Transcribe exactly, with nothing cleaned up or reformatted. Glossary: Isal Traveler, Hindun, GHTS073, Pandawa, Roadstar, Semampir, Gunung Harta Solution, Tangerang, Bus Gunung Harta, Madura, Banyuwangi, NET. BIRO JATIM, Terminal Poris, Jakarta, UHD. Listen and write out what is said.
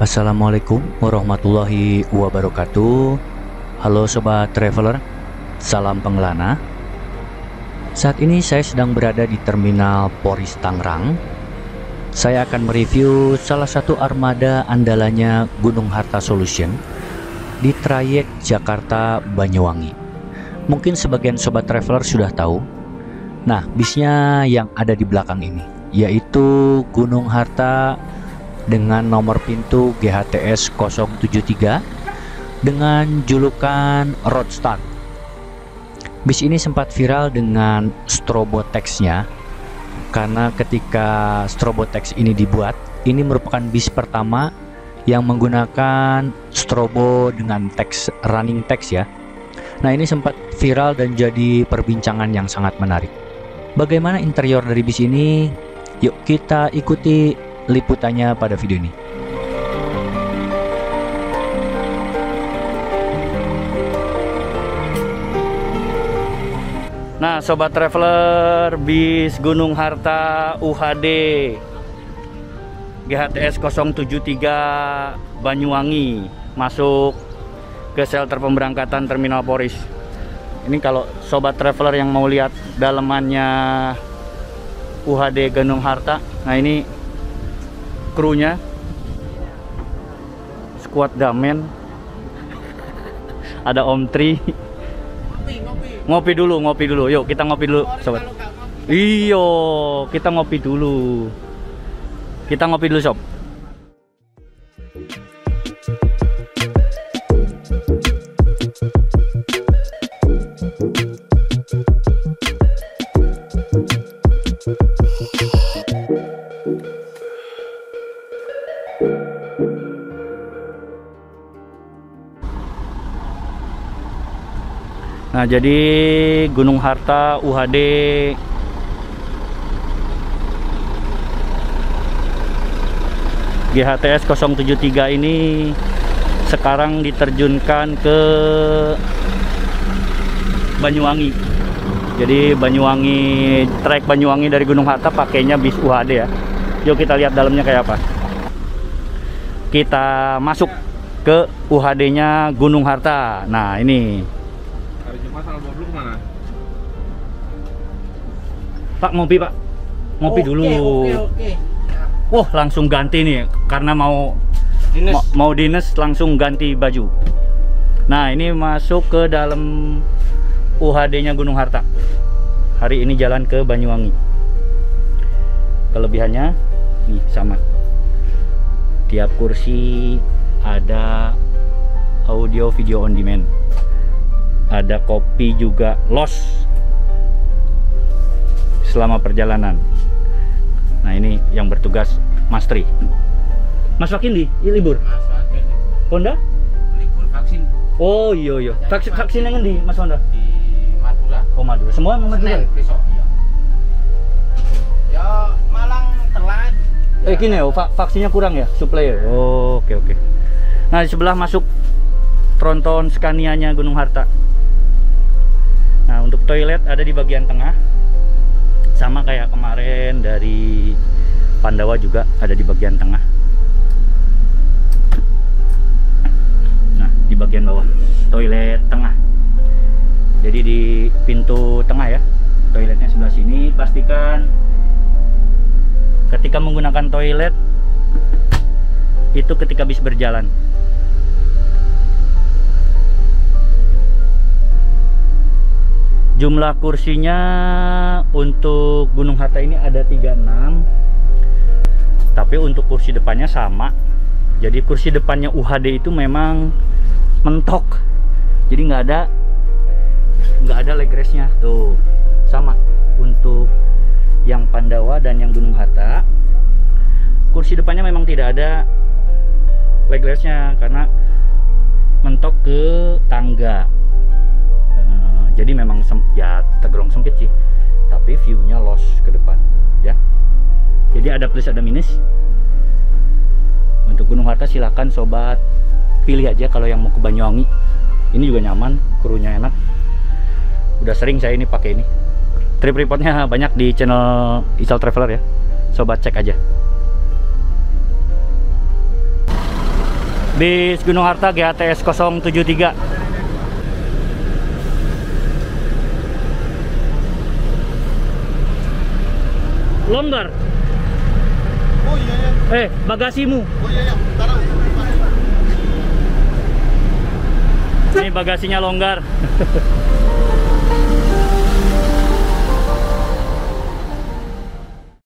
Assalamualaikum warahmatullahi wabarakatuh. Halo sobat traveler, salam pengelana. Saat ini saya sedang berada di Terminal Poris Tangerang. Saya akan mereview salah satu armada andalannya Gunung Harta Solution di trayek Jakarta Banyuwangi. Mungkin sebagian sobat traveler sudah tahu. Nah, bisnya yang ada di belakang ini yaitu Gunung Harta dengan nomor pintu G H T S nol tujuh tiga dengan julukan Roadstar. Bis ini sempat viral dengan stroboteksnya, karena ketika stroboteks ini dibuat, ini merupakan bis pertama yang menggunakan strobo dengan teks running teks ya. Nah, ini sempat viral dan jadi perbincangan yang sangat menarik. Bagaimana interior dari bis ini? Yuk kita ikuti liputannya pada video ini. Nah, sobat traveler, bis Gunung Harta U H D G H T S nol tujuh tiga Banyuwangi masuk ke shelter pemberangkatan Terminal Poris. Ini kalau sobat traveler yang mau lihat dalemannya U H D Gunung Harta, nah ini krunya, skuad damen. Ada Om Tri. Ngopi, ngopi. ngopi dulu, ngopi dulu. Yuk, kita ngopi dulu, sobat. Iyo, kita ngopi dulu. Kita ngopi dulu, sob. Nah, jadi Gunung Harta U H D G H T S nol tujuh tiga ini sekarang diterjunkan ke Banyuwangi. Jadi Banyuwangi, trek Banyuwangi dari Gunung Harta pakainya bis U H D ya. Yuk kita lihat dalamnya kayak apa. Kita masuk ke U H D-nya Gunung Harta. Nah, ini mana? Pak, ngopi Pak, ngopi dulu. Oke, oke. Wah, langsung ganti nih karena mau dinas. Mau dinas langsung ganti baju. Nah, ini masuk ke dalam U H D-nya Gunung Harta. Hari ini jalan ke Banyuwangi. Kelebihannya nih sama. Tiap kursi ada audio video on demand. Ada kopi juga los selama perjalanan. Nah, ini yang bertugas Mas Tri. Mas Wakili libur. Mas Wakili. Honda? Libur vaksin. Oh iya iya. Vaksin vaksin yang di Mas Honda? Di Madura. Oh Madura. Semua mau Madura. Besok. Iya. Ya Malang telat. Eh gini ya, vaksinnya kurang ya, supply. Oh, oke oke. Nah, di sebelah masuk tronton Scania-nya Gunung Harta. Nah, untuk toilet ada di bagian tengah, sama kayak kemarin dari Pandawa juga ada di bagian tengah. Nah, di bagian bawah toilet tengah. Jadi di pintu tengah ya, toiletnya sebelah sini. Pastikan ketika menggunakan toilet itu ketika bis berjalan. Jumlah kursinya untuk Gunung Harta ini ada tiga puluh enam, tapi untuk kursi depannya sama. Jadi kursi depannya U H D itu memang mentok, jadi nggak ada nggak ada leg restnya tuh. Sama untuk yang Pandawa dan yang Gunung Harta, kursi depannya memang tidak ada leg restnya karena mentok ke tangga. Jadi memang ya tergolong sempit sih, tapi view-nya los ke depan ya. Jadi ada plus ada minus. Untuk Gunung Harta silahkan sobat pilih aja kalau yang mau ke Banyuwangi. Ini juga nyaman, krunya enak. Udah sering saya ini pakai ini. Trip reportnya banyak di channel Isal Traveler ya. Sobat cek aja. bis Gunung Harta G H T S nol tujuh tiga. Longgar. Oh iya ya. Eh, bagasimu. Oh iya ya, bentar. Ini bagasinya longgar.